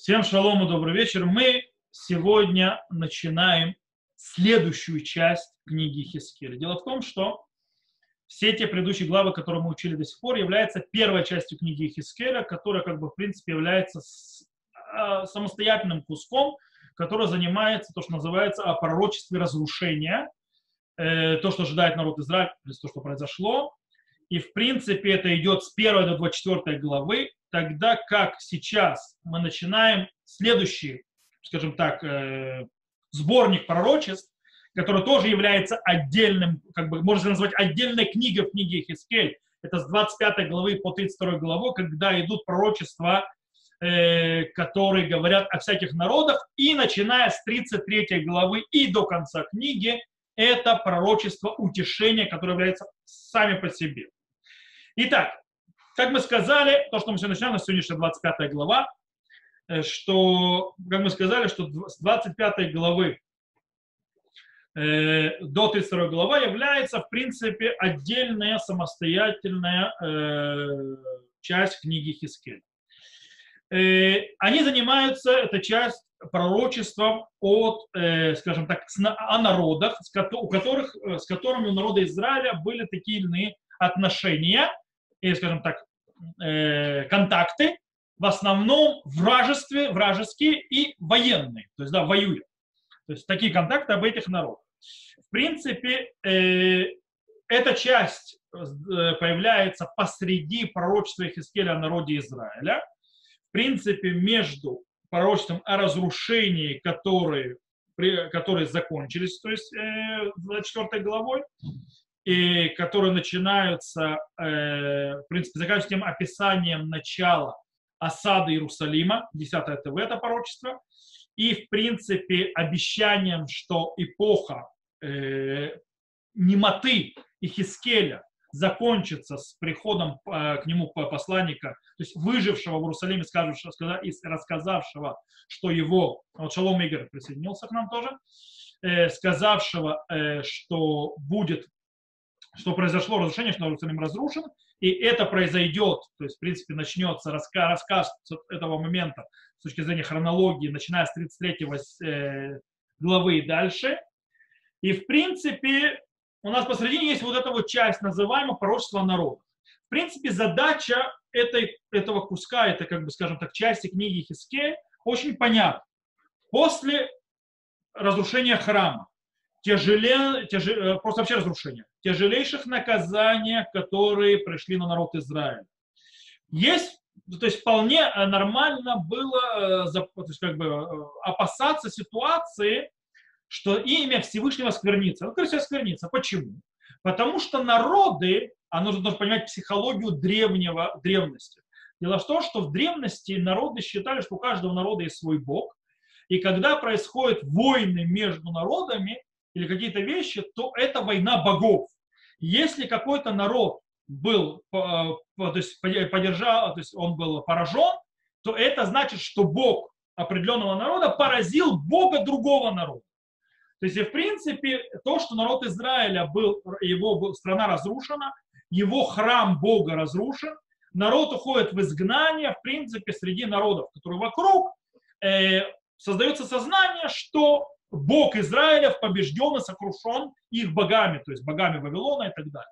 Всем шалому, добрый вечер. Мы сегодня начинаем следующую часть книги Хиския. Дело в том, что все те предыдущие главы, которые мы учили до сих пор, являются первой частью книги Хискеля, которая, как бы, в принципе, является самостоятельным куском, который занимается то, что называется о пророчестве разрушения, то, что ожидает народ Израиля, то, что произошло. И, в принципе, это идет с 1 до 24 главы, тогда как сейчас мы начинаем следующий, скажем так, сборник пророчеств, который тоже является отдельным, как бы, можно назвать отдельной книгой в книге Йехезкель. Это с 25 главы по 32 главу, когда идут пророчества, которые говорят о всяких народах. И начиная с 33 главы и до конца книги, это пророчество утешения, которое является сами по себе. Итак, как мы сказали, то, что мы сегодня начинаем, у нас сегодняшняя 25 глава, что, как мы сказали, что с 25 главы до 32 глава является, в принципе, отдельная самостоятельная часть книги Хискеля. Они занимаются, эта часть, пророчеством от, скажем так, о народах, с которыми у народа Израиля были такие или иные отношения и, скажем так, контакты, в основном вражеские и военные, то есть, да, воюют. То есть такие контакты об этих народах. В принципе, эта часть появляется посреди пророчества Йехезкеля о народе Израиля. В принципе, между пророчеством о разрушении, которые закончились, то есть 24 главой, и которые начинаются, в принципе, заканчиваются тем описанием начала осады Иерусалима, 10-е ТВ, это пророчество, и, в принципе, обещанием, что эпоха немоты и Хискеля закончится с приходом к нему посланника, то есть выжившего в Иерусалиме, рассказавшего, что его, вот Шалом Игорь присоединился к нам тоже, сказавшего, что будет, что произошло разрушение, что Иерусалим разрушен, и это произойдет, то есть, в принципе, начнется рассказ с этого момента с точки зрения хронологии, начиная с 33 главы и дальше. И, в принципе, у нас посредине есть вот эта вот часть, называемая пророчество народа. В принципе, задача этого куска, это, как бы, скажем так, части книги Хискеля, очень понятна. После разрушения храма, просто вообще разрушения, тяжелейших наказаний, которые пришли на народ Израиля. То есть вполне нормально было, то есть, как бы, опасаться ситуации, что имя Всевышнего сквернится. Ну, конечно, сквернится. Почему? Потому что народы, а нужно даже понимать психологию древности. Дело в том, что в древности народы считали, что у каждого народа есть свой бог, и когда происходят войны между народами или какие-то вещи, то это война богов. Если какой-то народ был, то есть, поддержал, то есть он был поражен, то это значит, что бог определенного народа поразил бога другого народа. То есть, в принципе, то, что народ Израиля был, его страна разрушена, его храм Бога разрушен, народ уходит в изгнание, в принципе, среди народов, которые вокруг, создается сознание, что Бог Израилев побежден и сокрушен их богами, то есть богами Вавилона и так далее.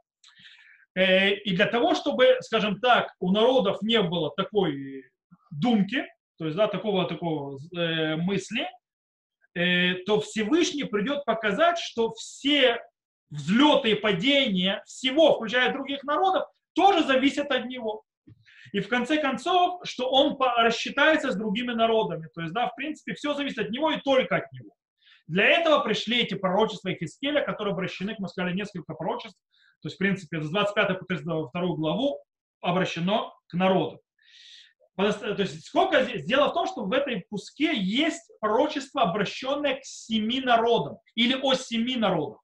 И для того, чтобы, скажем так, у народов не было такой думки, то есть, да, такого мысли, то Всевышний придет показать, что все взлеты и падения всего, включая других народов, тоже зависят от него. И в конце концов, что он рассчитается с другими народами. То есть, да, в принципе, все зависит от него и только от него. Для этого пришли эти пророчества Йехезкеля, которые обращены, как мы сказали, несколько пророчеств. То есть, в принципе, с 25 по 32 главу обращено к народу. То есть, сколько здесь? Дело в том, что в этой куске есть пророчество, обращенное к 7 народам, или о 7 народах.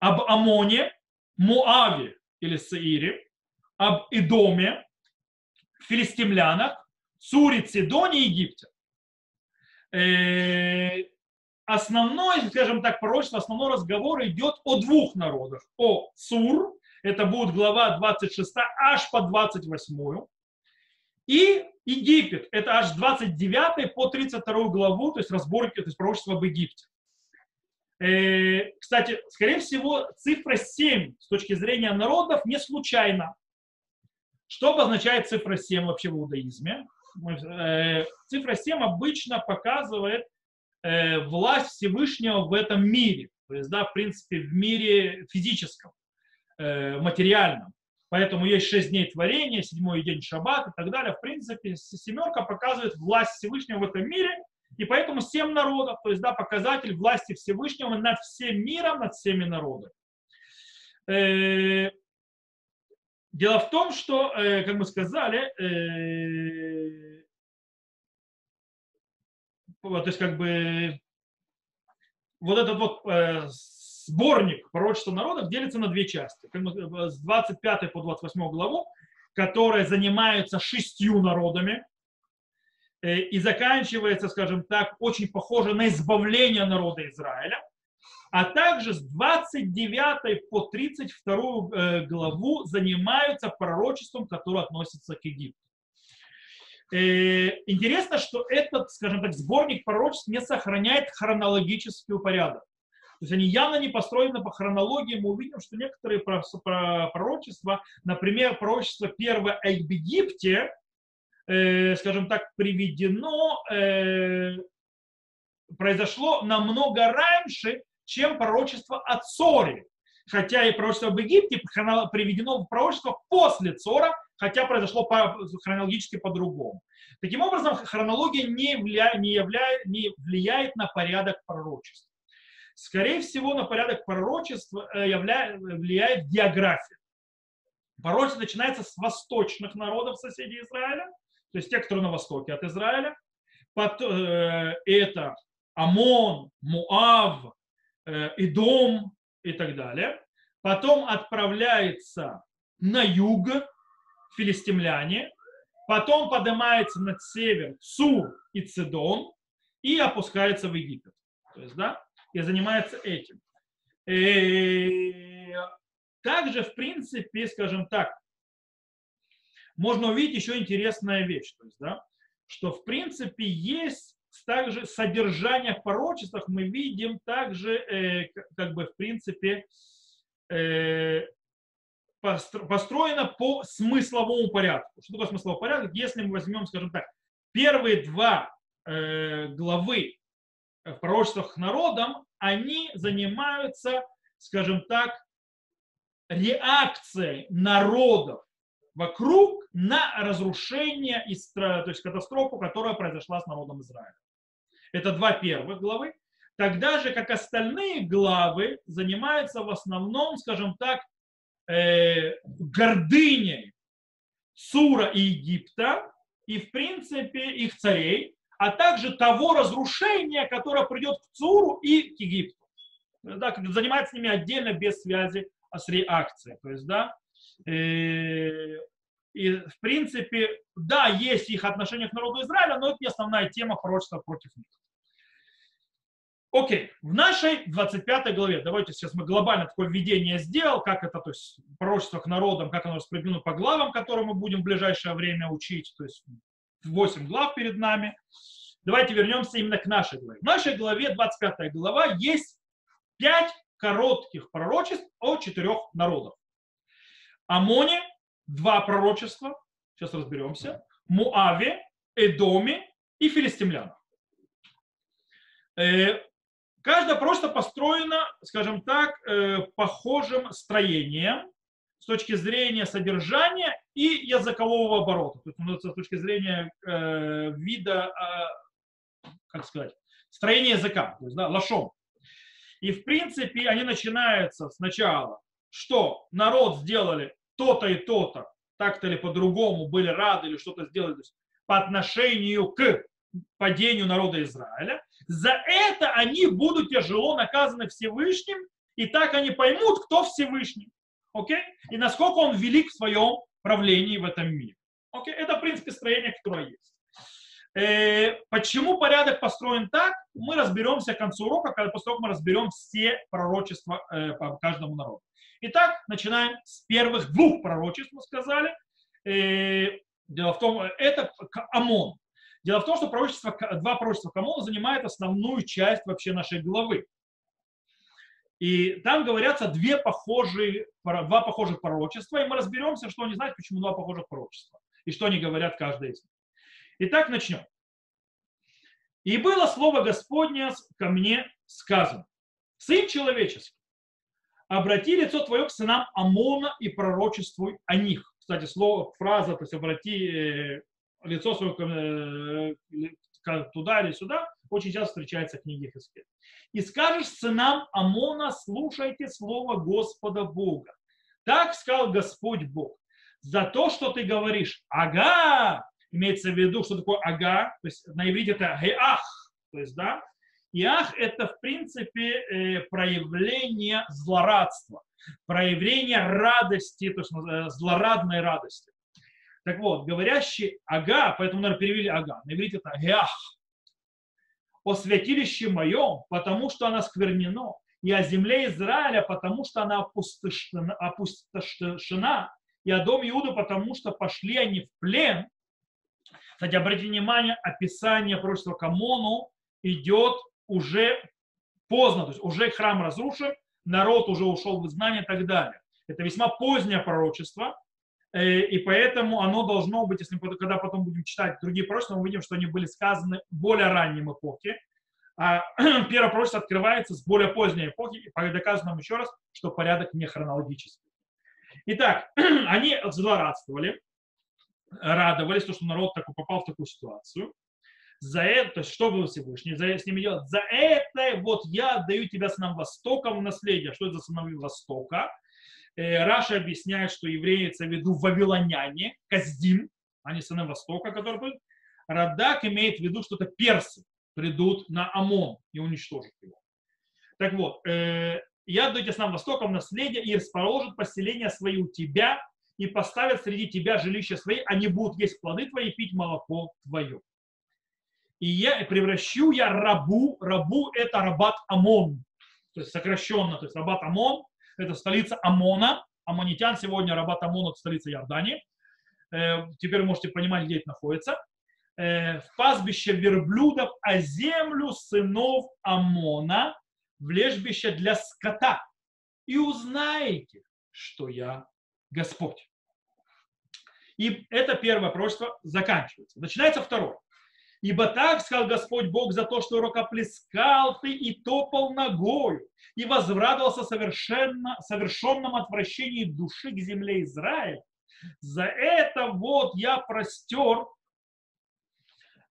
Об Амоне, Муаве или Саире, об Эдоме, Филистимлянах, Цуре, Сидоне и Египте. Основное, скажем так, пророчество, основной разговор идет о 2 народах. О Цур, это будет глава 26 аж по 28. И Египет, это аж 29 по 32 главу, то есть разборки, то есть пророчество об Египте. Кстати, скорее всего, цифра 7 с точки зрения народов не случайна. Что обозначает цифра 7 вообще в иудаизме? Цифра 7 обычно показывает власть Всевышнего в этом мире. То есть, да, в принципе, в мире физическом, материальном. Поэтому есть 6 дней творения, 7-й день шаббат и так далее. В принципе, семерка показывает власть Всевышнего в этом мире. И поэтому 7 народов, то есть, да, показатель власти Всевышнего над всем миром, над всеми народами. Дело в том, что, как мы сказали, то есть, как бы, вот этот вот сборник пророчества народов делится на две части. С 25 по 28 главу, которые занимаются 6 народами, и заканчивается, скажем так, очень похоже на избавление народа Израиля, а также с 29 по 32 главу занимаются пророчеством, которое относится к Египту. Интересно, что этот, скажем так, сборник пророчеств не сохраняет хронологический порядок. То есть они явно не построены по хронологии. Мы увидим, что некоторые пророчества, например, пророчество первое о Египте, скажем так, приведено, произошло намного раньше, чем пророчество о Цоре. Хотя и пророчество об Египте приведено в пророчество после Цора, хотя произошло хронологически по-другому. Таким образом, хронология не влияет на порядок пророчества. Скорее всего, на порядок пророчества влияет география. Пророчество начинается с восточных народов соседей Израиля, то есть те, которые на востоке от Израиля. Это Амон, Муав, Эдом и так далее. Потом отправляется на юг филистимляне. Потом поднимается на север Цур и Сидон и опускается в Египет. То есть, да, и занимается этим. Также, в принципе, скажем так, можно увидеть еще интересную вещь, то есть, да, что, в принципе, есть также содержание в пророчествах, мы видим также, как бы, в принципе, построено по смысловому порядку. Что такое смысловой порядок? Если мы возьмем, скажем так, первые 2 главы в пророчествах народам, они занимаются, скажем так, реакцией народов вокруг на разрушение, то есть катастрофу, которая произошла с народом Израиля. Это 2 первых главы. Тогда же, как остальные главы, занимаются в основном, скажем так, гордыней Цура и Египта и, в принципе, их царей, а также того разрушения, которое придет к Цуру и к Египту. Да, занимается ними отдельно, без связи с реакцией. То есть, да, и, в принципе, да, есть их отношение к народу Израиля, но это не основная тема пророчества против них. Окей, в нашей 25 главе, давайте сейчас мы глобально такое введение сделал, как это, то есть, пророчество к народам, как оно распределено по главам, которые мы будем в ближайшее время учить, то есть 8 глав перед нами. Давайте вернемся именно к нашей главе. В нашей главе, 25 глава, есть 5 коротких пророчеств о 4 народах. Амоне 2 пророчества, сейчас разберемся, Муаве, Эдоме и филистимлянах. Каждое пророчество построено, скажем так, похожим строением с точки зрения содержания и языкового оборота. То есть, с точки зрения вида, как сказать, строения языка, то есть, да, лашон. И, в принципе, они начинаются сначала, что народ сделали то-то и то-то, так-то или по-другому, были рады или что-то сделали, то есть, по отношению к падению народа Израиля. За это они будут тяжело наказаны Всевышним, и так они поймут, кто Всевышний, окей? И насколько он велик в своем правлении в этом мире. Окей? Это, в принципе, строение, которое есть. Почему порядок построен так, мы разберемся к концу урока, когда после того мы разберем все пророчества по каждому народу. Итак, начинаем с первых 2 пророчеств, мы сказали. Дело в том, это Амон. Дело в том, что два пророчества к Амону занимают основную часть вообще нашей главы. И там говорятся два похожих пророчества, и мы разберемся, что они знают, почему два похожих пророчества, и что они говорят каждое из них. Итак, начнем. «И было слово Господне ко мне сказано, сын человеческий, обрати лицо твое к сынам Амона и пророчествуй о них». Кстати, фраза, то есть обрати лицо свое туда или сюда, очень часто встречается в книге Хиския. «И скажешь сынам Амона, слушайте слово Господа Бога. Так сказал Господь Бог. За то, что ты говоришь, ага, имеется в виду, что такое ага, то есть на иврите это геах, то есть да, и ах это в принципе проявление злорадства, проявление радости, то есть злорадной радости. Так вот, говорящий ага, поэтому, наверное, перевели ага, на иврите это геах. О святилище моем, потому что она сквернено, и о земле Израиля, потому что она опустошена, и о доме Иуды, потому что пошли они в плен». Кстати, обратите внимание, описание пророчества к Амону идет уже поздно, то есть уже храм разрушен, народ уже ушел в изгнание и так далее. Это весьма позднее пророчество, и поэтому оно должно быть, если мы когда потом будем читать другие пророчества, мы увидим, что они были сказаны в более раннем эпохе, а первое пророчество открывается с более поздней эпохи, и доказано нам еще раз, что порядок не хронологический. Итак, они злорадствовали, радовались, что народ попал в такую ситуацию. За это, то есть, что был Всевышний, с ними делать? За это вот я отдаю тебя сынам Востока в наследие. Что это за сыновья Востока? Раши объясняет, что евреи, в виду вавилоняне, каздим, а не сыны Востока, которые будут. Радак имеет в виду, что это персы придут на Амон и уничтожат его. Так вот, я отдаю тебя сынам Востока в наследие и расположит поселения свои у тебя, и поставят среди тебя жилища свои, они будут есть плоды твои, пить молоко твое. И я превращу я рабу это Рабат Амон, то есть сокращенно, то есть Рабат Амон, это столица Амона, амонитян сегодня, Рабат Амон, это столица Иордании, теперь можете понимать, где это находится, в пастбище верблюдов, а землю сынов Амона в лежбище для скота, и узнаете, что я Господь. И это первое пророчество заканчивается. Начинается второе. «Ибо так сказал Господь Бог за то, что рукоплескал ты и топал ногою, и возрадовался совершенном отвращении души к земле Израиля. За это вот я простер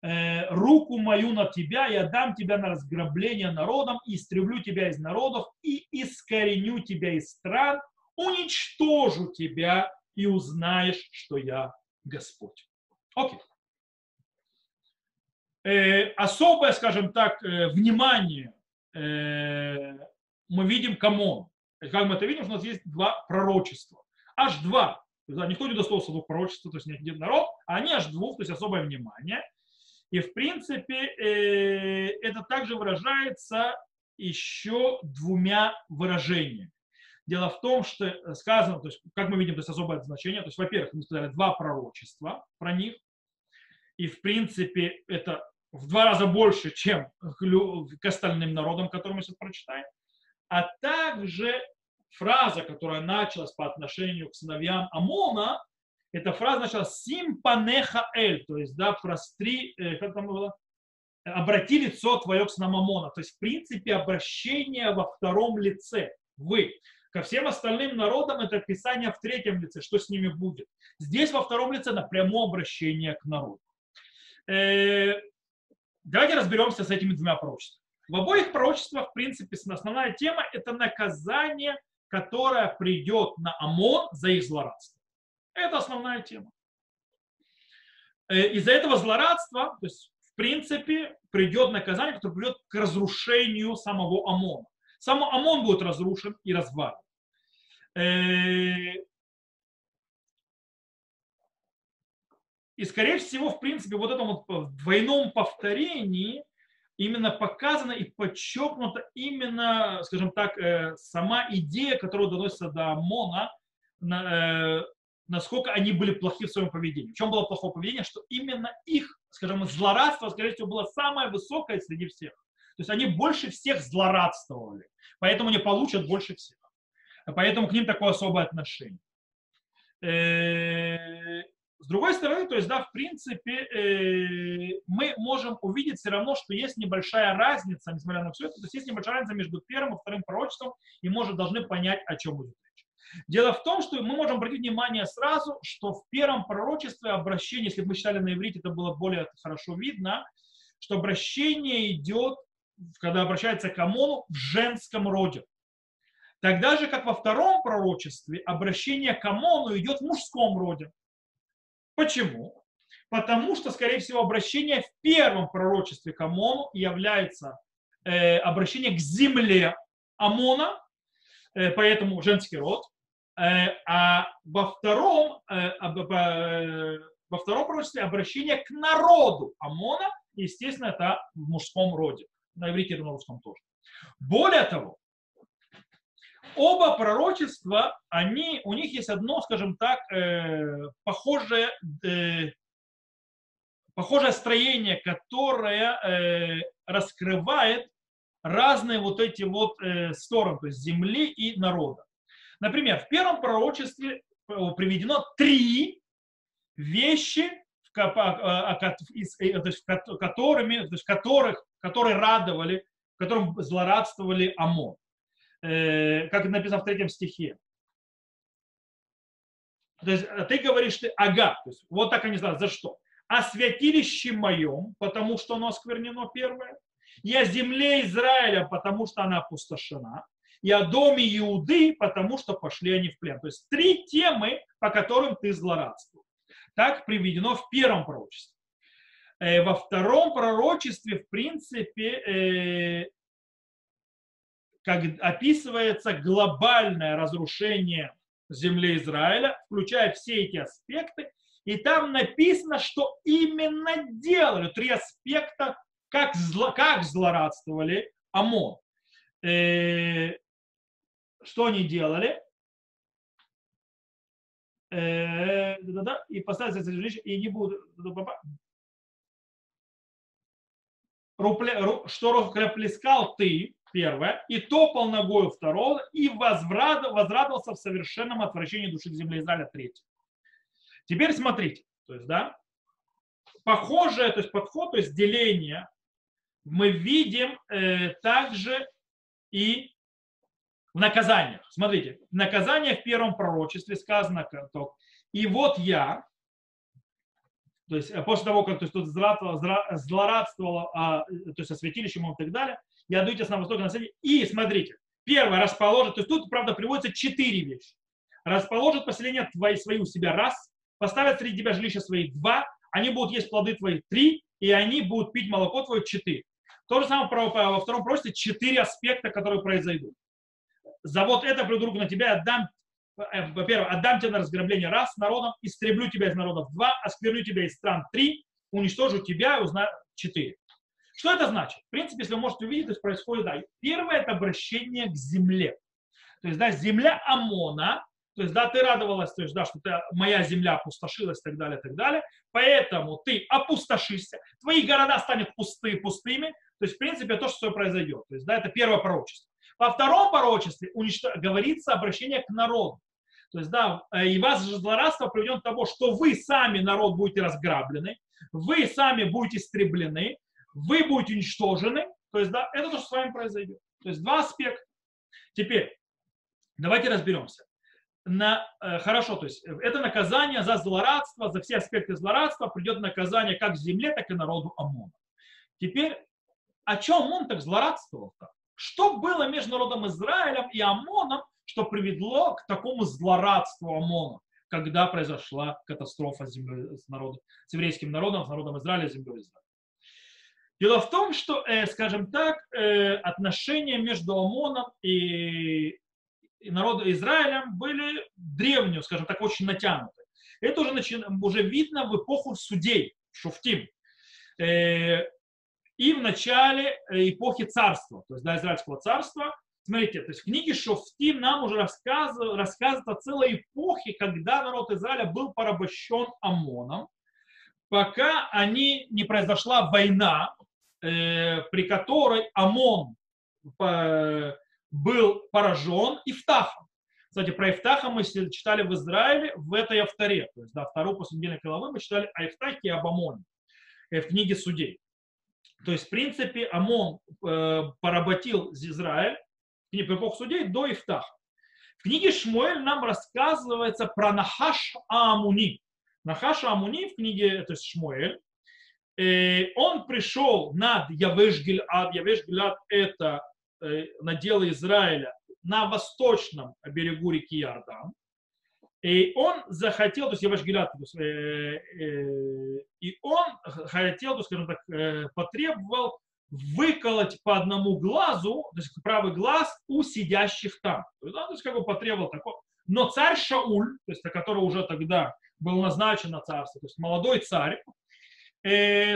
руку мою на тебя, я дам тебя на разграбление народом, и истреблю тебя из народов, и искореню тебя из стран, уничтожу тебя и узнаешь, что я Господь». Окей. Особое, скажем так, внимание мы видим к Амону. Как мы это видим, что у нас есть два пророчества. Аж два. Никто не удостоился двух пророчеств, то есть не один народ, а они аж двух, то есть особое внимание. И в принципе это также выражается еще двумя выражениями. Дело в том, что сказано, то есть, как мы видим, то есть особое значение, то есть, во-первых, мы сказали два пророчества про них, и, в принципе, это в два раза больше, чем к остальным народам, которые мы сейчас прочитаем, а также фраза, которая началась по отношению к сыновьям Амона, эта фраза началась «симпанехаэль», то есть, да, «простри», как там было? «Обрати лицо твое к сынам Амона», то есть, в принципе, обращение во втором лице, «вы». Ко всем остальным народам это описание в третьем лице, что с ними будет. Здесь во втором лице напрямую обращение к народу. Давайте разберемся с этими двумя пророчествами. В обоих пророчествах, в принципе, основная тема – это наказание, которое придет на Амон за их злорадство. Это основная тема. Из-за этого злорадства, то есть, в принципе, придет наказание, которое придет к разрушению самого Амона. Сам Амон будет разрушен и развален. И, скорее всего, в принципе, вот в этом вот двойном повторении именно показана и подчеркнута именно, скажем так, сама идея, которая доносится до Амона, насколько они были плохи в своем поведении. В чем было плохое поведение? Что именно их, скажем, злорадство, скорее всего, было самое высокое среди всех. То есть они больше всех злорадствовали, поэтому не получат больше всех. Поэтому к ним такое особое отношение. С другой стороны, то есть, да, в принципе, мы можем увидеть все равно, что есть небольшая разница, несмотря на все это, то есть есть небольшая разница между первым и вторым пророчеством, и мы уже должны понять, о чем идет речь. Дело в том, что мы можем обратить внимание сразу, что в первом пророчестве обращение, если бы мы читали на иврите, это было более хорошо видно, что обращение идет, когда обращается к Амону, в женском роде. Тогда же, как во втором пророчестве, обращение к Амону идет в мужском роде. Почему? Потому что, скорее всего, обращение в первом пророчестве к Амону является обращение к земле Амона, поэтому женский род. А во втором пророчестве обращение к народу Амона, естественно, это в мужском роде. На иврите это на русском тоже. Более того, оба пророчества, у них есть одно, скажем так, похожее строение, которое раскрывает разные вот эти вот стороны, то есть земли и народа. Например, в первом пророчестве приведено три вещи, которые радовали, которым злорадствовали Амон. Как написано в 3 стихе. То есть ты говоришь, то есть, вот так они знают, за что? О святилище моем, потому что оно осквернено первое, и о земле Израиля, потому что она опустошена, и о доме Иуды, потому что пошли они в плен. То есть три темы, по которым ты злорадствовал. Так приведено в первом пророчестве. Во втором пророчестве, в принципе, как описывается глобальное разрушение земли Израиля, включая все эти аспекты, и там написано, что именно делали. Три аспекта, как злорадствовали Амон. Что они делали? И поставили и не будут... Что рукоплескал ты, первое, и топал ногою второго, и возрадовался в совершенном отвращении души к земле Израиля третьего. Теперь смотрите, то есть, да, похожий, то есть подход, то есть деление мы видим также и в наказаниях. Смотрите, наказание в первом пророчестве сказано, и вот я, то есть после того, как то есть, тут злорадствовал, то есть освятилищем и так далее, я дуйте с на восток, на севере. И смотрите, первое, расположит, то есть тут, правда, приводится четыре вещи. Расположит поселение твои, свои у себя раз, поставят среди тебя жилища свои два, они будут есть плоды твои три, и они будут пить молоко твое четыре. То же самое во втором пророчестве четыре аспекта, которые произойдут. За вот это приду руку на тебя, отдам, во-первых, отдам тебя на разграбление раз народом, истреблю тебя из народов два, оскверню тебя из стран три, уничтожу тебя и узнаю четыре. Что это значит? В принципе, если вы можете увидеть, то есть происходит, да, первое – это обращение к земле. То есть, да, земля Амона, то есть, да, ты радовалась, то есть, да, что ты, моя земля опустошилась и так далее, так далее. Поэтому ты опустошишься, твои города станут пустыми. То есть, в принципе, то, что произойдет. То есть, да, это первое пророчество. Во втором пророчестве говорится обращение к народу. То есть, да, и вас же злорадство приведет к тому, что вы сами, народ, будете разграблены, вы сами будете истреблены, вы будете уничтожены, то есть, да, это то, что с вами произойдет. То есть два аспекта. Теперь, давайте разберемся. Хорошо, то есть это наказание за злорадство, за все аспекты злорадства придет наказание как земле, так и народу Амона. Теперь, о чем Амон так злорадствовал-то? Что было между народом Израилем и Амоном, что привело к такому злорадству Амона, когда произошла катастрофа с еврейским народом, с народом Израиля, с землей Израиля? Дело в том, что, скажем так, отношения между Амоном и народом Израилем были древние, скажем так, очень натянуты. Это уже видно в эпоху судей, Шуфтим, и в начале эпохи царства, то есть, да, Израильского царства, Смотрите, то есть в книге Шофтим нам уже рассказывают о целой эпохе, когда народ Израиля был порабощен Амоном, пока не произошла война, при которой Амон был поражен Ифтахом. Кстати, про Ифтаха мы читали в Израиле в этой Афтаре, то есть вторую после недельной главы мы читали о Ифтахе и об Амоне в книге Судей. То есть, в принципе, Амон поработил Израиль в эпоху Судей до Ифтаха. В книге Шмуэль нам рассказывается про Нахаш Амуни. Нахаш Амуни в книге, то есть Шмуэль, он пришел над Явеш-Гилад. Явеш-Гилад – это наделы Израиля на восточном берегу реки Иордан. И он захотел, то есть Явеш-Гилад, и он хотел, то, скажем так, потребовал выколоть по одному глазу, то есть правый глаз у сидящих там. То есть как бы потребовал такого. Но царь Шауль, то есть который уже тогда был назначен на царство, то есть молодой царь,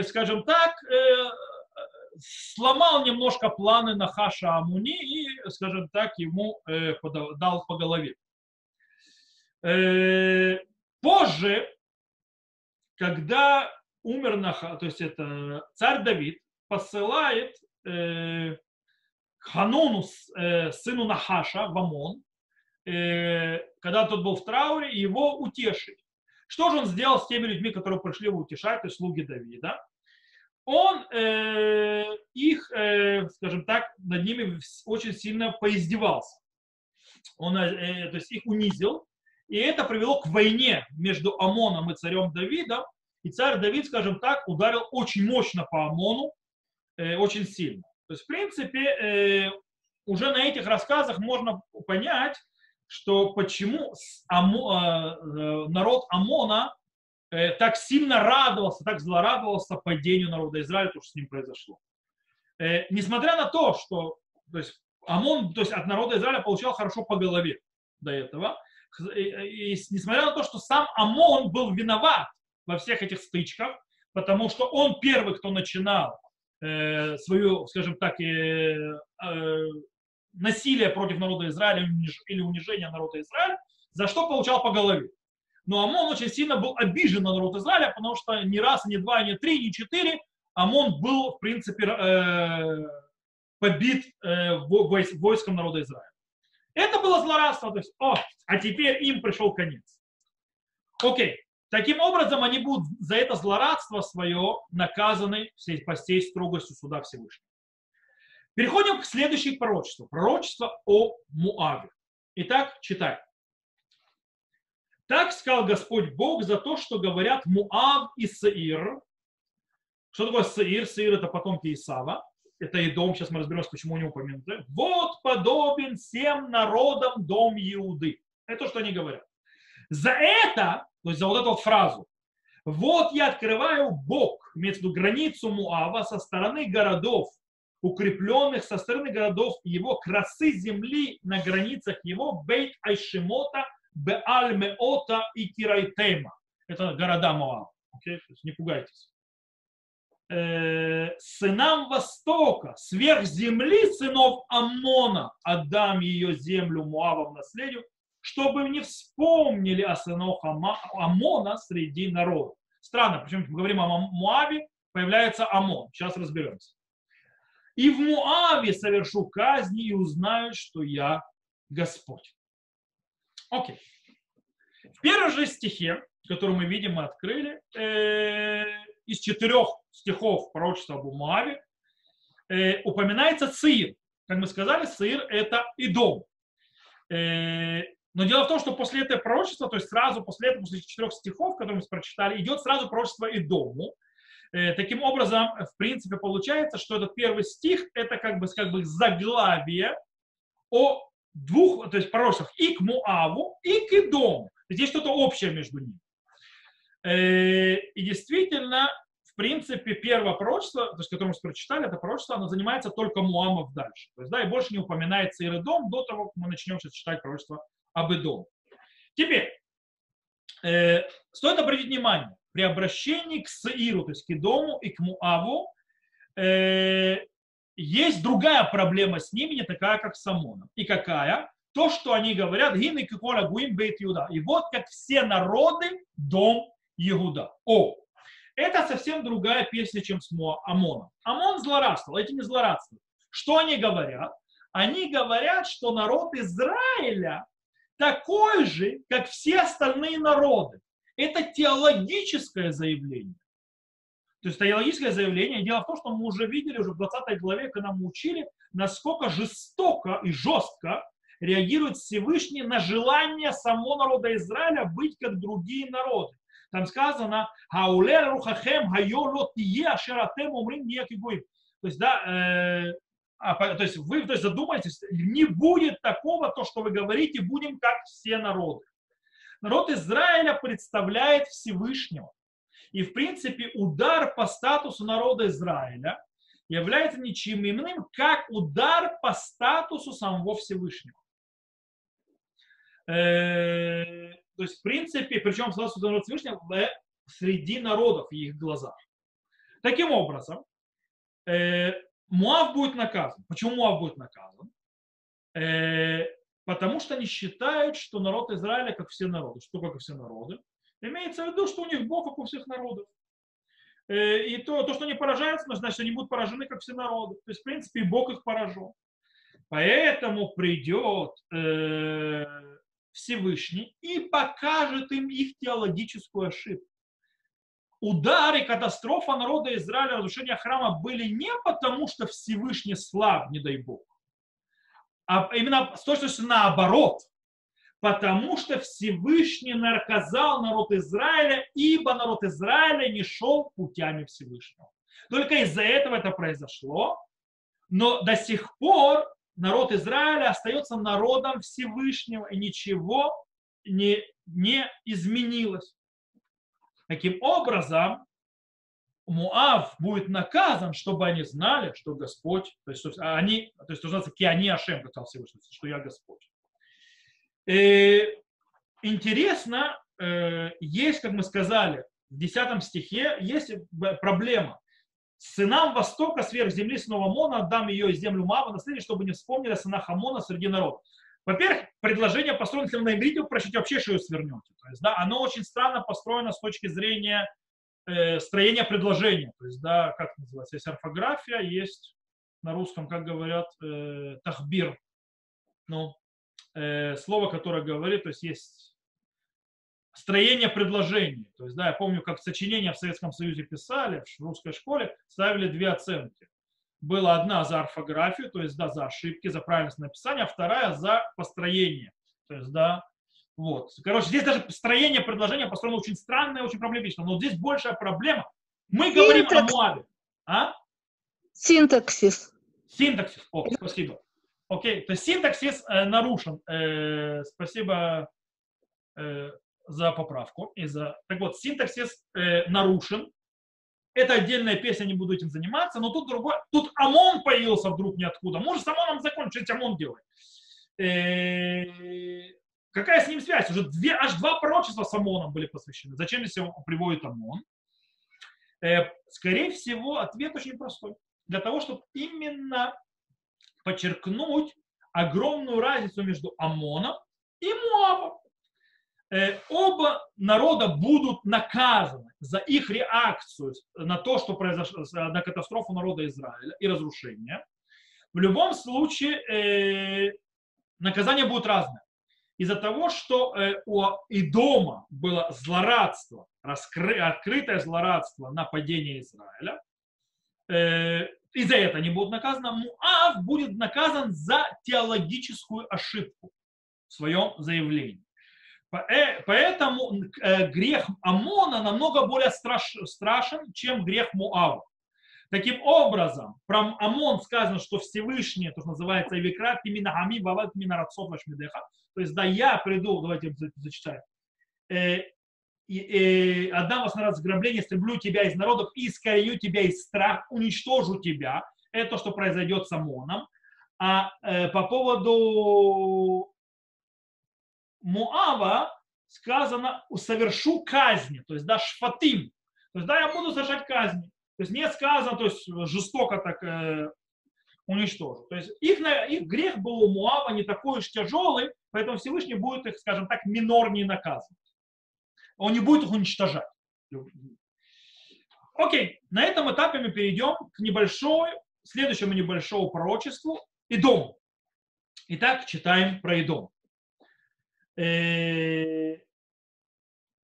скажем так, сломал немножко планы Нахаша Амуни и, скажем так, ему дал по голове. Позже, когда умер Нахаш, то есть это царь Давид, посылает Хануну, сыну Нахаша, в Амон, когда тот был в трауре, его утешить. Что же он сделал с теми людьми, которые пришли его утешать, то есть слуги Давида? Он скажем так, над ними очень сильно поиздевался. Он то есть их унизил. И это привело к войне между Амоном и царем Давидом. И царь Давид, скажем так, ударил очень мощно по Амону, очень сильно. То есть, в принципе, уже на этих рассказах можно понять, что почему народ Амона так сильно радовался, так злорадовался падению народа Израиля, то, что с ним произошло. Несмотря на то, что то есть, Амон от народа Израиля получал хорошо по голове до этого, и несмотря на то, что сам Амон был виноват во всех этих стычках, потому что он первый, кто начинал свою, скажем так, насилие против народа Израиля или унижение народа Израиля, за что получал по голове. Но Амон очень сильно был обижен на народ Израиля, потому что ни раз, ни два, ни три, ни четыре Амон был, в принципе, побит войском народа Израиля. Это было злорадство, то есть, а теперь им пришел конец. Окей, таким образом они будут за это злорадство свое наказаны по всей строгости суда Всевышнего. Переходим к следующему пророчеству. Пророчество о Муаве. Итак, читаем. Так сказал Господь Бог за то, что говорят Муав и Саир. Что такое Саир? Саир – это потомки Исава. Это и дом, сейчас мы разберемся, почему не упомянуты. Вот подобен всем народам дом Иуды. Это то, что они говорят. За это, то есть за вот эту вот фразу, вот я открываю Бог, имеется в виду границу Муава со стороны городов, укрепленных со стороны городов его, красы земли на границах его, Бейт-Айшимота, Беаль-Меота и Кирайтема. Это города Моава. Okay? Не пугайтесь. Сынам Востока, сверх земли сынов Аммона, отдам ее землю Моава в наследие, чтобы не вспомнили о сынах Аммона среди народов. Странно, почему мы говорим о Моаве, появляется Амон. Сейчас разберемся. И в Муаве совершу казни и узнают, что я Господь. Окей. В первом же стихе, который мы видим, мы открыли, из 4 стихов пророчества об Муаве, упоминается Саир. Как мы сказали, Саир – это Эдом. Но дело в том, что после этого пророчества, то есть сразу после этого, после 4 стихов, которые мы прочитали, идет сразу пророчество Эдому. Таким образом, в принципе, получается, что этот первый стих – это как бы заглавие о двух, то есть пророчествах и к Муаву, и к Эдому. Здесь что-то общее между ними. И действительно, в принципе, первое пророчество, то есть, которое мы прочитали, это пророчество, оно занимается только Муавом дальше. То есть, да, и больше не упоминается и Эдом до того, как мы начнем сейчас читать пророчество об Эдоме. Теперь, стоит обратить внимание, при обращении к Саиру, то есть к Эдому и к Муаву, Есть другая проблема с ними, не такая, как с Амоном. И какая? То, что они говорят, и вот как все народы, дом Иуда. О, это совсем другая песня, чем с Амоном. Амон злорадствовал, эти не злорадствуют. Что они говорят? Они говорят, что народ Израиля такой же, как все остальные народы. Это теологическое заявление. То есть теологическое заявление. Дело в том, что мы уже видели, уже в 20 главе, когда мы учили, насколько жестоко и жестко реагирует Всевышний на желание самого народа Израиля быть как другие народы. Там сказано, то есть, да, то есть задумайтесь, не будет такого, то, что вы говорите, будем как все народы. Народ Израиля представляет Всевышнего. И, в принципе, удар по статусу народа Израиля является ничем иным, как удар по статусу самого Всевышнего. То есть, в принципе, причем статус народа Всевышнего среди народов в их глазах. Таким образом, Муав будет наказан. Почему Муав будет наказан? Потому что они считают, что народ Израиля как все народы. Что такое как все народы? Имеется в виду, что у них Бог как у всех народов. И то, что они поражаются, значит, они будут поражены как все народы. То есть, в принципе, и Бог их поражен. Поэтому придет Всевышний и покажет им их теологическую ошибку. Удары, катастрофа народа Израиля, разрушение храма были не потому, что Всевышний слаб, не дай Бог, а именно с точностью наоборот, потому что Всевышний наказал народ Израиля, ибо народ Израиля не шел путями Всевышнего. Только из-за этого это произошло, но до сих пор народ Израиля остается народом Всевышнего, и ничего не изменилось. Таким образом, Муав будет наказан, чтобы они знали, что Господь, то есть называется Киани Ашем, как сказал Всевышний, что я Господь. И интересно, есть, как мы сказали, в 10 стихе есть проблема. Сынам Востока сверх земли снова Амона отдам ее и землю Муава наследие, чтобы не вспомнили о сынах Амона среди народов. Во-первых, предложение построено, если вы на иврите прочтете, вообще шею свернете. То есть, да, оно очень странно построено с точки зрения строения предложения. То есть, да, как это называется, есть орфография, есть на русском, как говорят, тахбир. Ну, слово, которое говорит, то есть есть строение предложений. То есть, да, я помню, как сочинения в Советском Союзе писали, в русской школе ставили две оценки. Была одна за орфографию, то есть да, за ошибки, за правильность написания, а вторая за построение. То есть, да, вот. Короче, здесь даже строение предложения построено очень странно и очень проблематично. Но здесь большая проблема. Мы говорим о Муаве. А? Синтаксис. Синтаксис. О, спасибо. Окей. То есть синтаксис нарушен. Спасибо за поправку. Так вот, синтаксис нарушен. Это отдельная песня, не буду этим заниматься, но тут другой, тут Амон появился вдруг ниоткуда. Может, с Амоном закончить, что Амон делает? Какая с ним связь? Уже аж два пророчества с Амоном были посвящены. Зачем здесь его приводит Амон? Скорее всего, ответ очень простой. Для того, чтобы именно подчеркнуть огромную разницу между Амоном и Муавом. Оба народа будут наказаны за их реакцию на то, что произошло, на катастрофу народа Израиля и разрушение. В любом случае наказание будет разное. Из-за того, что у Эдома было злорадство, открытое злорадство на падение Израиля, и за это они будут наказаны, Муав будет наказан за теологическую ошибку в своем заявлении. Поэтому грех Амона намного более страшен, чем грех Муава. Таким образом, про Амон сказано, что Всевышний, то, что называется, «Эвикрат именно Ами Вават именно Рацов Вашмидеха». То есть, да, я приду, давайте зачитаем. «Отдам вас на разграбление, истреблю тебя из народов, искореню тебя из страх, уничтожу тебя». Это то, что произойдет с Амоном. А по поводу Муава сказано «совершу казни», то есть да, шфатим, то есть да, я буду совершать казни. То есть не сказано, то есть жестоко так уничтожит. То есть их грех был у Муава не такой уж тяжелый, поэтому Всевышний будет их, скажем так, минорнее наказывать. Он не будет их уничтожать. Окей, на этом этапе мы перейдем к следующему небольшому пророчеству Эдому. Итак, читаем про Эдом.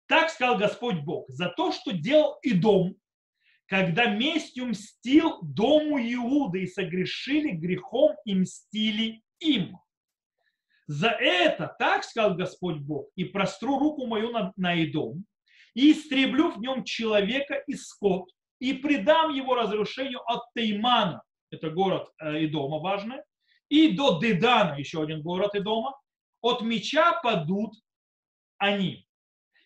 Так сказал Господь Бог, за то, что делал Эдом, когда местью мстил дому Иуды и согрешили грехом и мстили им. За это, так сказал Господь Бог, и простру руку мою на Эдом, и истреблю в нем человека и скот, и предам его разрушению от Теймана, это город Эдома важный, и до Дедана, еще один город Эдома, от меча падут они.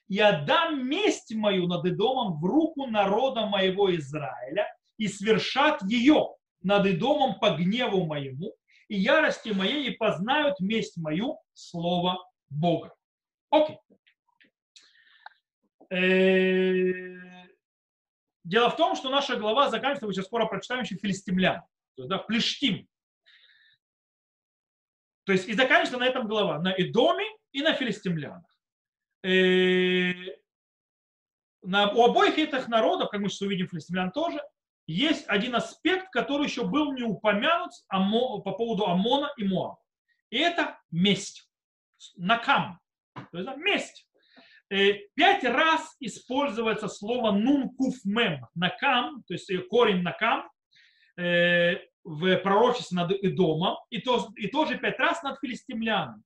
И отдам месть мою над Эдомом в руку народа моего Израиля, и свершат ее над Эдомом по гневу моему, и ярости моей, и познают месть мою, слово Бога. Окей. Дело в том, что наша глава заканчивается, мы сейчас скоро прочитаем, еще Филистимлян, Плештим. То есть и заканчивается на этом глава, на Эдоме и на Филистимлянах. У обоих этих народов, как мы сейчас увидим, Филистимлян тоже, есть один аспект, который еще был не упомянут по поводу Амона и Муава. И это месть. Накам. То есть месть. 5 раз используется слово нун-куф-мем, накам, то есть корень накам, в пророчестве над Эдомом, и тоже 5 раз над филистимлянами.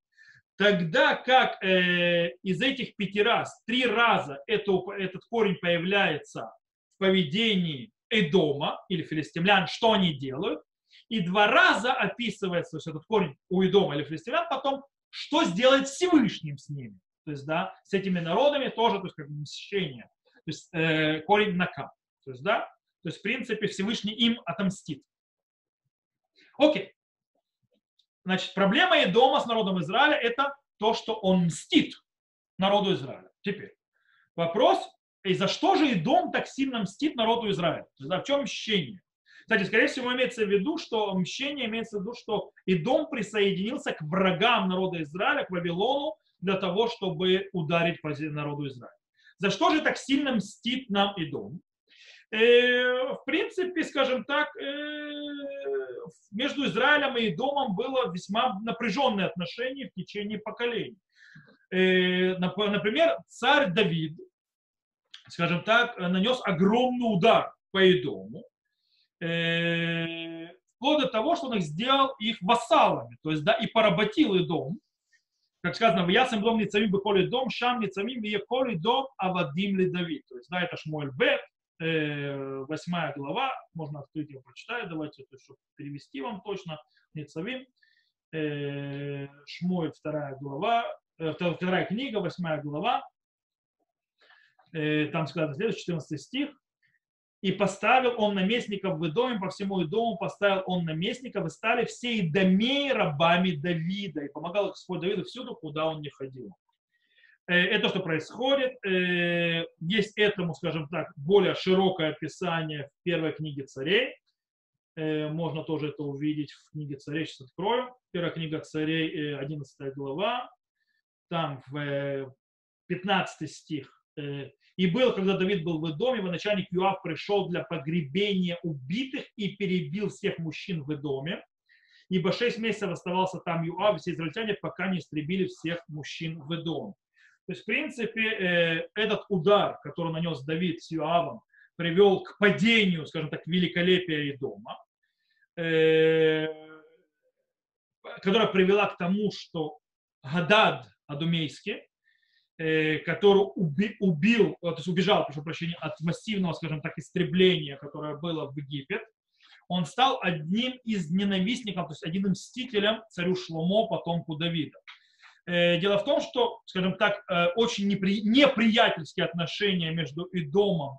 Тогда как из этих 5 раз, 3 раза этот корень появляется в поведении Эдома или филистимлян, что они делают, и 2 раза описывается, то есть этот корень у Эдома или филистимлян, потом, что сделает Всевышний с ними. То есть, да, с этими народами тоже, то есть, как мщение, то есть, корень накам. То есть, да, то есть, в принципе, Всевышний им отомстит. Окей. Значит, проблема Эдома с народом Израиля – это то, что он мстит народу Израиля. Теперь вопрос, и за что же Эдом так сильно мстит народу Израиля? То есть, да, в чем мщение? Кстати, скорее всего, имеется в виду, что мщение имеется в виду, что Эдом присоединился к врагам народа Израиля, к Вавилону, для того, чтобы ударить по народу Израиля. За что же так сильно мстит нам Эдом? В принципе, скажем так, между Израилем и Эдомом было весьма напряженное отношение в течение поколений. Например, царь Давид, скажем так, нанес огромный удар по Эдому, вплоть до того, что он сделал их вассалами, то есть, да, и поработил Эдом. Как сказано, в ясным дом лицамим бы коли дом, шам лицамим бие коли дом, авадим ли Давид. То есть, да, это Шмуэль Б, 8 глава, можно открыть ее, прочитать, давайте, чтобы перевести вам точно, лицамим. Шмуэль, 2 глава, 2 книга, 8 глава, там сказано следующий, 14 стих. «И поставил он наместников в Эдоме, по всему Эдому поставил он наместников, и стали все эдомеи рабами Давида, и помогал Господь Давиду всюду, куда он не ходил». Это что происходит. Есть этому, скажем так, более широкое описание в 1 книге царей. Можно тоже это увидеть в книге царей, сейчас открою. 1 книга царей, 11 глава, там в 15 стих. «И был, когда Давид был в Эдоме, военачальник Йоав пришел для погребения убитых и перебил всех мужчин в Эдоме, ибо 6 месяцев оставался там Йоав, и все израильтяне пока не истребили всех мужчин в Эдоме». То есть, в принципе, этот удар, который нанес Давид с Йоавом, привел к падению, скажем так, великолепия Эдома, которая привела к тому, что Гадад Адумейский, который убежал, от массивного, скажем так, истребления, которое было в Египет, он стал одним из ненавистников, то есть одним мстителем царю Шломо, потомку Давида. Дело в том, что, скажем так, очень неприятельские отношения между Эдомом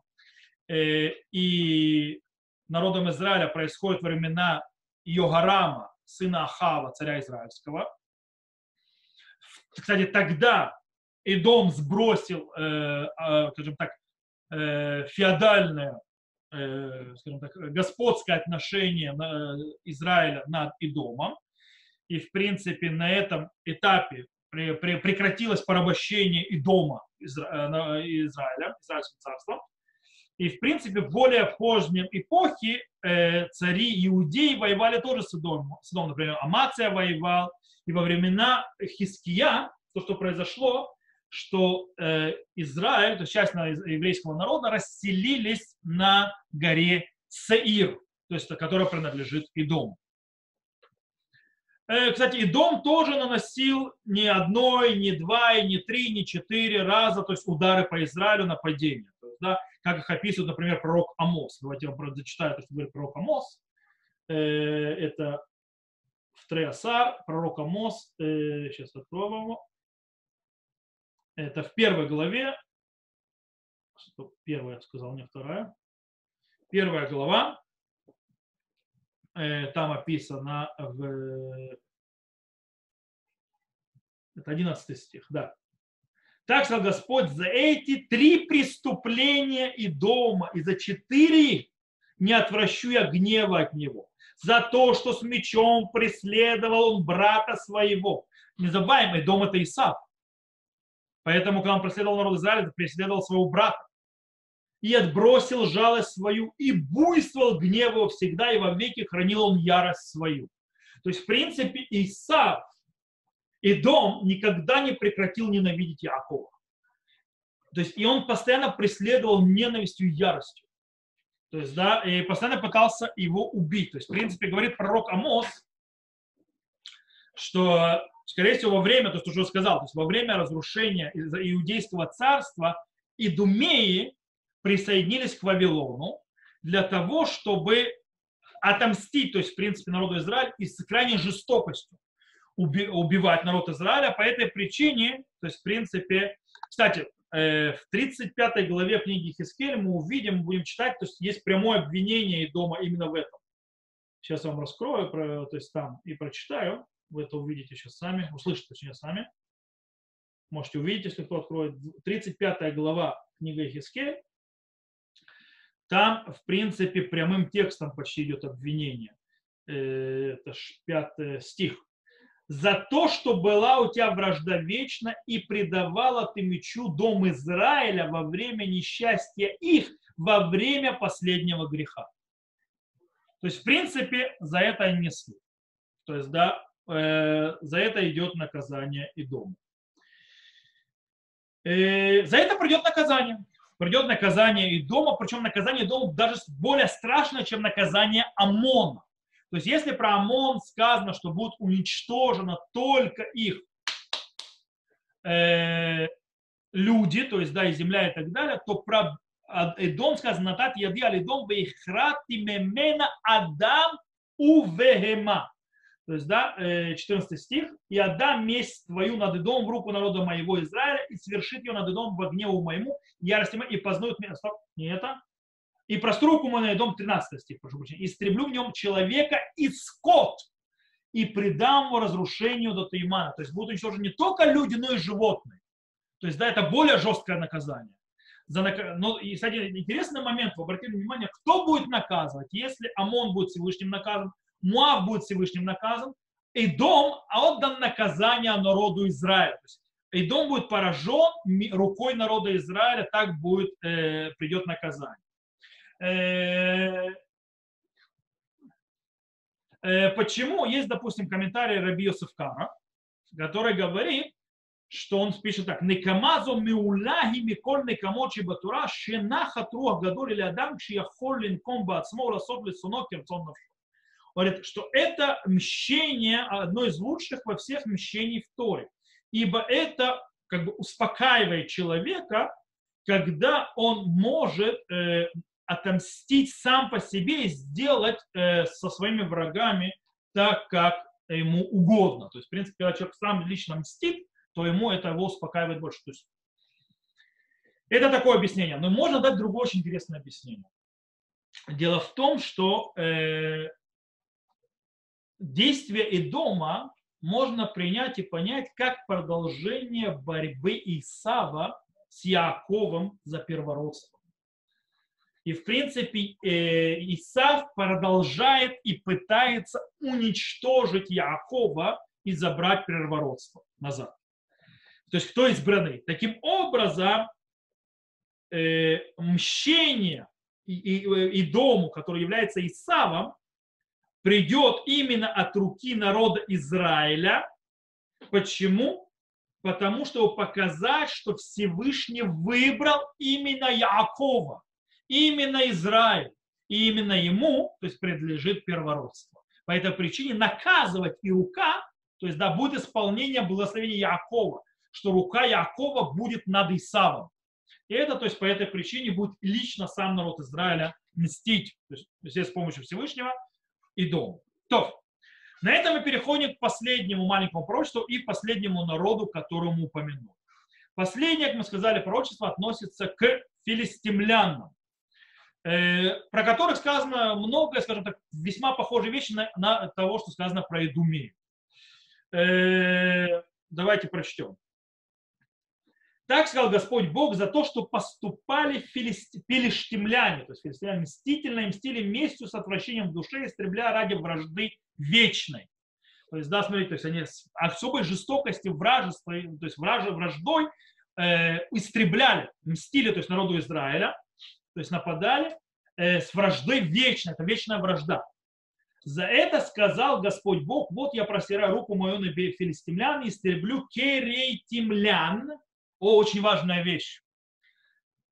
и народом Израиля происходят во времена Йохарама, сына Ахава, царя израильского. Кстати, тогда Эдом сбросил, скажем так, феодальное скажем так, господское отношение Израиля над Эдомом. И, в принципе, на этом этапе прекратилось порабощение Эдома Израиля, Израильским царством. И, в принципе, в более позднем эпохе цари иудеи воевали тоже с Эдомом. Например, Амация воевал. И во времена Хиския, то, что произошло, что Израиль, то есть часть еврейского народа, расселились на горе Саир, то есть, которая принадлежит Эдому. Кстати, Эдом тоже наносил не одной, не два, не три, не четыре раза, то есть удары по Израилю, нападения. То есть, да, как их описывает, например, пророк Амос. Давайте я вам зачитаю то, что говорит пророк Амос. Это Втреасар, пророк Амос. Сейчас открою вам его. Это в первой главе, что первая, сказал, не вторая, первая глава, там описано, это 11 стих, да. «Так сказал Господь, за эти три преступления Эдома и за четыре не отвращу я гнева от него, за то, что с мечом преследовал он брата своего». Не забываем, Эдом – это Исав. Поэтому, когда он преследовал народ Израиля, преследовал своего брата. «И отбросил жалость свою, и буйствовал гнев его всегда, и вовеки хранил он ярость свою». То есть, в принципе, Исав, Эдом, никогда не прекратил ненавидеть Яакова. То есть, и он постоянно преследовал ненавистью и яростью. То есть, да, и постоянно пытался его убить. То есть, в принципе, говорит пророк Амос, что... Скорее всего, во время, то, что уже сказал, то есть во время разрушения иудейского царства идумеи присоединились к Вавилону для того, чтобы отомстить, то есть, в принципе, народу Израиля и с крайней жестокостью убивать народ Израиля. По этой причине, то есть, в принципе, кстати, в 35 главе книги Йехезкеля мы увидим, будем читать, то есть есть прямое обвинение Эдома именно в этом. Сейчас я вам раскрою, то есть там и прочитаю. Вы это увидите сейчас сами, услышите, точнее, сами. Можете увидеть, если кто откроет. 35 глава книги Йехезкеля. Там, в принципе, прямым текстом почти идет обвинение. Это 5 стих. «За то, что была у тебя вражда вечна, и предавала ты мечу дом Израиля во время несчастья их, во время последнего греха». То есть, в принципе, за это они несли. То есть, да, за это идет наказание Эдому. За это придет наказание. Придет наказание Эдома, причем наказание Эдома даже более страшное, чем наказание Амона. То есть если про Амон сказано, что будет уничтожено только их люди, то есть да, и земля и так далее, то про Эдом сказано: «Тат яди аль Эдом вейхрати мемена адам увегема». То есть, да, 14 стих. «И отдам месть твою над Эдомом в руку народа моего Израиля, и свершит ее над Эдомом во гневу моему, ярости моей, и познают меня». Стоп, не это. «И простру руку мою на Эдом», 13 стих, прошу прощения. «И истреблю в нем человека и скот, и предам его разрушению до Таймана». То есть будут уничтожены не только люди, но и животные. То есть, да, это более жесткое наказание. Но, и, кстати, интересный момент, вы обратили внимание, кто будет наказывать, если Амон будет Всевышним наказан, Муав будет Всевышним наказан, Эдом отдан наказание народу Израиля. То есть Эдом будет поражен рукой народа Израиля, так будет, придет наказание. Почему? Есть, допустим, комментарий Раби Йосиф Кара, который говорит, что он пишет так: «Некамазо меулаги миколь некамочи батура шенаха труах гадоль или адам шияхоль линком баацмо ласот лисунок керцон навшо». Говорит, что это мщение одно из лучших во всех мщений в Торе. Ибо это как бы успокаивает человека, когда он может отомстить сам по себе и сделать со своими врагами так, как ему угодно. То есть, в принципе, когда человек сам лично мстит, то ему это его успокаивает больше. То есть, это такое объяснение. Но можно дать другое очень интересное объяснение. Дело в том, что... действие Эдома можно принять и понять как продолжение борьбы Исава с Яаковом за первородство. И, в принципе, Исав продолжает и пытается уничтожить Яакова и забрать первородство назад. То есть, кто избранный? Таким образом, мщение и дому, который является Исавом, придет именно от руки народа Израиля. Почему? Потому что показать, что Всевышний выбрал именно Яакова, именно Израиль, и именно ему, то есть, принадлежит первородство. По этой причине наказывать и рука, то есть, да, будет исполнение благословения Яакова, что рука Яакова будет над Исавом. И это, то есть, по этой причине будет лично сам народ Израиля мстить, то есть с помощью Всевышнего и дома. То. На этом мы переходим к последнему маленькому пророчеству и последнему народу, которому упомянул. Последнее, как мы сказали, пророчество относится к филистимлянам, про которых сказано многое, скажем так, весьма похожие вещи на того, что сказано про Идумею. Давайте прочтем. Так сказал Господь Бог за то, что поступали филистимляне, то есть филистимляне мстительно мстили местью с отвращением в душе, истребляя ради вражды вечной. То есть, да, смотрите, то есть они с особой жестокостью вражества, то есть враждой истребляли, мстили, то есть народу Израиля, то есть нападали с враждой вечной, это вечная вражда. За это сказал Господь Бог: вот я простираю руку мою на филистимлян и истреблю керейтимлян. О, очень важная вещь.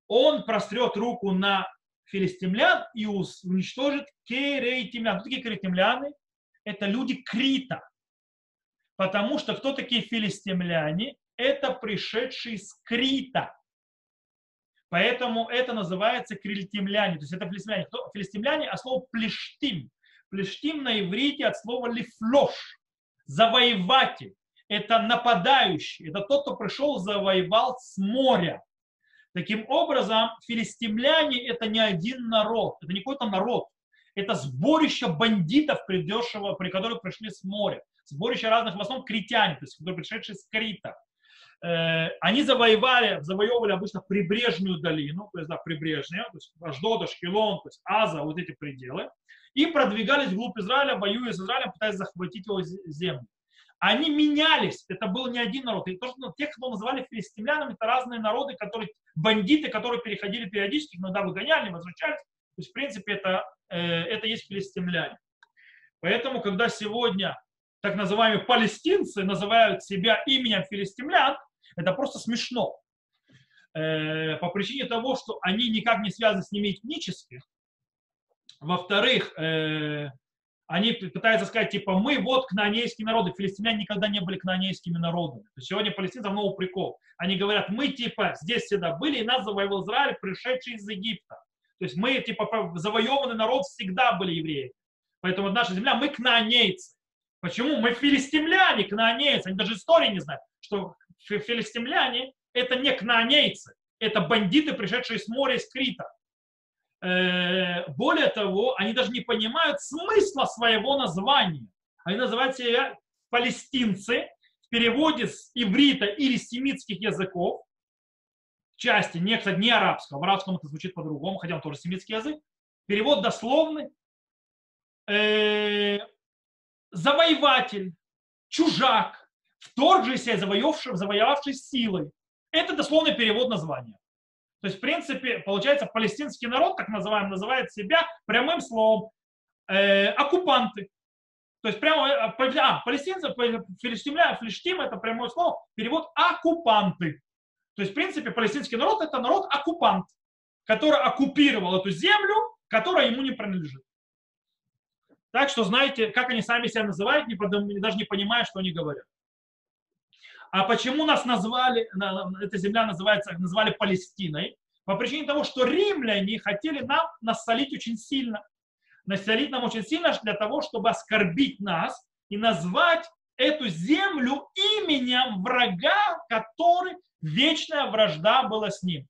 Он прострет руку на филистимлян и уничтожит керейтимлян. Кто такие керейтимляны? Это люди Крита. Потому что кто такие филистимляне? Это пришедшие из Крита. Поэтому это называется керейтимляне. То есть это филистимляне. Кто? Филистимляне, а слово плештим. Плештим на иврите от слова лифлош. Завоеватель. Это нападающий, это тот, кто пришел, завоевал с моря. Таким образом, филистимляне – это не один народ, это не какой-то народ. Это сборище бандитов, при которых пришли с моря. Сборище разных, в основном критяне, то есть пришедшие с Крита. Они завоевывали обычно прибрежную долину, то есть, да, прибрежную, то есть Ашдод, Ашкелон, то есть Аза, вот эти пределы, и продвигались вглубь Израиля, воюя с Израилем, пытаясь захватить его землю. Они менялись, это был не один народ. И то, что тех, кто называли филистимлянами, это разные народы, которые, бандиты, которые переходили периодически, иногда выгоняли, возвращались. То есть, в принципе, это есть филистимляне. Поэтому, когда сегодня так называемые палестинцы называют себя именем филистимлян, это просто смешно. По причине того, что они никак не связаны с ними этнически. Во-вторых, они пытаются сказать, типа, мы вот кнаанейские народы. Филистимляне никогда не были кнаанейскими народами. Сегодня палестинцам новый прикол. Они говорят, мы, типа, здесь всегда были, и нас завоевал Израиль, пришедший из Египта. То есть мы, типа, завоеванный народ всегда были евреи. Поэтому наша земля, мы кнаанейцы. Почему? Мы филистимляне, кнаанейцы. Они даже истории не знают, что филистимляне это не кнаанейцы. Это бандиты, пришедшие с моря, из Крита. Более того, они даже не понимают смысла своего названия. Они называют себя палестинцы в переводе с иврита или семитских языков, части, не, кстати, не арабского, в арабском это звучит по-другому, хотя он тоже семитский язык. Перевод дословный. Завоеватель, чужак, вторгшийся и завоевавший силой. Это дословный перевод названия. То есть, в принципе, получается, палестинский народ, так называемый, называет себя прямым словом оккупанты. То есть, прямо, палестинцы, филистимляне, это прямое слово, перевод оккупанты. То есть, в принципе, палестинский народ – это народ-оккупант, который оккупировал эту землю, которая ему не принадлежит. Так что, знаете, как они сами себя называют, даже не понимая, что они говорят. А почему нас назвали, эта земля назвали Палестиной? По причине того, что римляне хотели нам насолить очень сильно. Насолить нам очень сильно для того, чтобы оскорбить нас и назвать эту землю именем врага, который вечная вражда была с ним.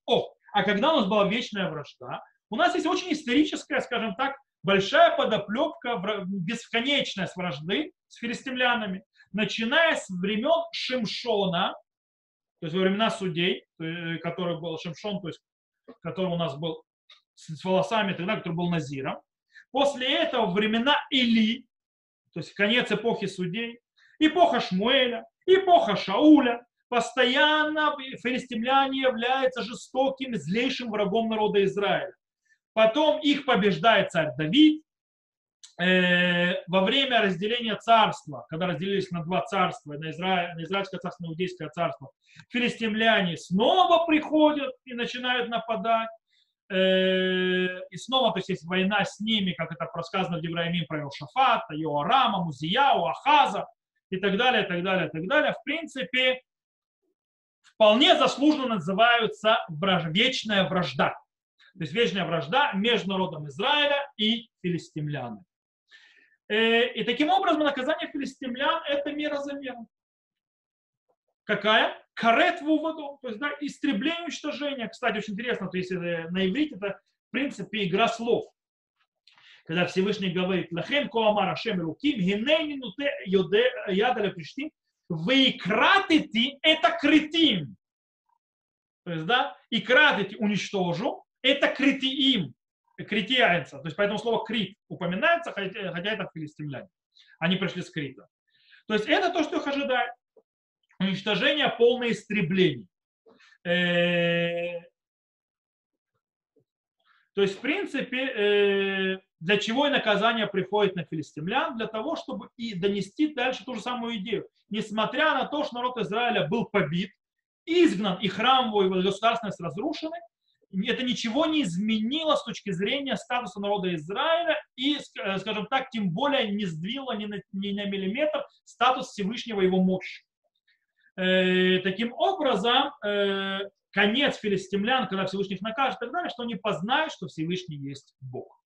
А когда у нас была вечная вражда, у нас есть очень историческая, скажем так, большая подоплека, бесконечная с вражды с филистимлянами. Начиная с времен Шимшона, то есть во времена судей, который был Шимшон, то есть который у нас был с волосами тогда, который был назиром. После этого времена Или, то есть конец эпохи судей, эпоха Шмуэля, эпоха Шауля, постоянно филистимляне являются жестоким, злейшим врагом народа Израиля. Потом их побеждает царь Давид. Во время разделения царства, когда разделились на два царства, на Израильское царство, на Иудейское царство, филистимляне снова приходят и начинают нападать. И снова, то есть, есть война с ними, как это рассказано в Евраимим про Иошафата, Иорама, Музияу, Ахаза и так далее, так далее, так далее. В принципе, вполне заслуженно называются вечная вражда. То есть вечная вражда между народом Израиля и филистимлянами. И таким образом наказание филистимлян – это мера за меру. Какая? Карет в уводу, то есть да, истребление, уничтожение. Кстати, очень интересно, то есть на иврите это в принципе игра слов. Когда Всевышний говорит «Лахем коамар ашем руким, гиней нинуте ядаля приштим, вейкратити это критим». То есть да, и кратити уничтожу, это критиим. Критиянца. То есть поэтому слово крит упоминается, хотя это филистимляне. Они пришли с Крита. То есть это то, что их ожидает. Уничтожение, полное истребление. То есть в принципе, для чего и наказание приходит на филистимлян? Для того, чтобы и донести дальше ту же самую идею. Несмотря на то, что народ Израиля был побит, изгнан, и храмовая государственность разрушена, это ничего не изменило с точки зрения статуса народа Израиля и, скажем так, тем более не сдвило ни на миллиметр статус Всевышнего его мощи. Таким образом, конец филистимлян, когда Всевышний накажет и так далее, что они познают, что Всевышний есть Бог.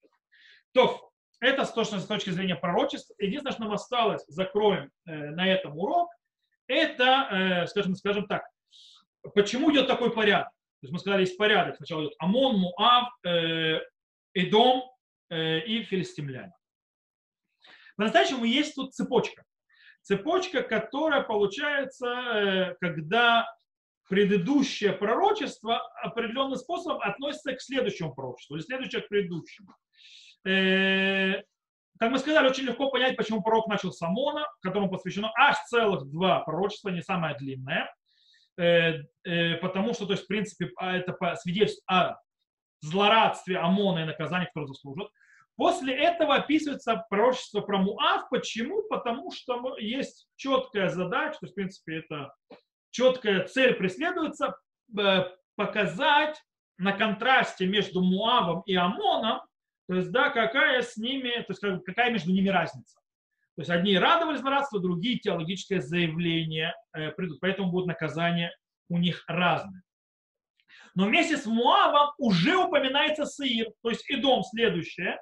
То это с точки зрения пророчеств. Единственное, что нам осталось, закроем на этом урок, это, скажем так, почему идет такой порядок. То есть мы сказали, есть порядок. Сначала идет Амон, Муав, Эдом и филистимляне. По-настоящему есть тут цепочка. Цепочка, которая получается, когда предыдущее пророчество определенным способом относится к следующему пророчеству или следующее к предыдущему. Как мы сказали, очень легко понять, почему пророк начал с Амона, которому посвящено аж целых два пророчества, не самое длинное. Потому что, то есть, в принципе, это свидетельство о злорадстве Амона и наказании, которое заслужит. После этого описывается пророчество про Муав. Почему? Потому что есть четкая задача, то есть, в принципе, это четкая цель преследуется, показать на контрасте между Муавом и Амоном, то есть, да, какая с ними, то есть, какая между ними разница. То есть одни радовались злорадству, другие теологическое заявление придут. Поэтому будут наказания у них разные. Но вместе с Муавом уже упоминается Саир, то есть Эдом следующее,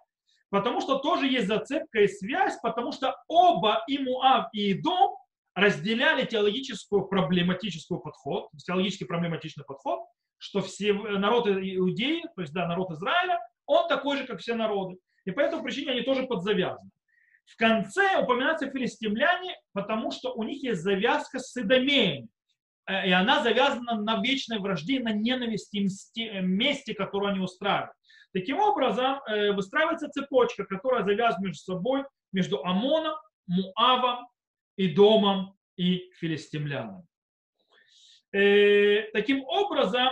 потому что тоже есть зацепка и связь, потому что оба, и Муав, и Эдом, разделяли теологическую проблематическую подход, теологически проблематичный подход, что все народы иудеи, то есть да, народ Израиля, он такой же, как все народы. И по этой причине они тоже подзавязаны. В конце упоминаются филистимляне, потому что у них есть завязка с Идомеями. И она завязана на вечной вражде, на ненависти и мести, которую они устраивают. Таким образом, выстраивается цепочка, которая завязана между собой, между Амоном, Муавом, Эдомом и филистимлянами. Таким образом,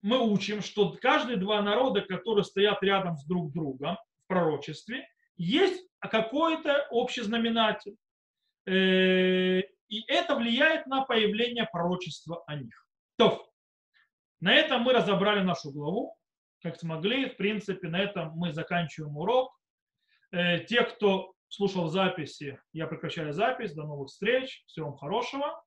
мы учим, что каждые два народа, которые стоят рядом с друг другом в пророчестве, есть какой-то общий знаменатель. И это влияет на появление пророчества о них. То, на этом мы разобрали нашу главу, как смогли. В принципе, на этом мы заканчиваем урок. Те, кто слушал записи, я прекращаю запись. До новых встреч. Всего вам хорошего.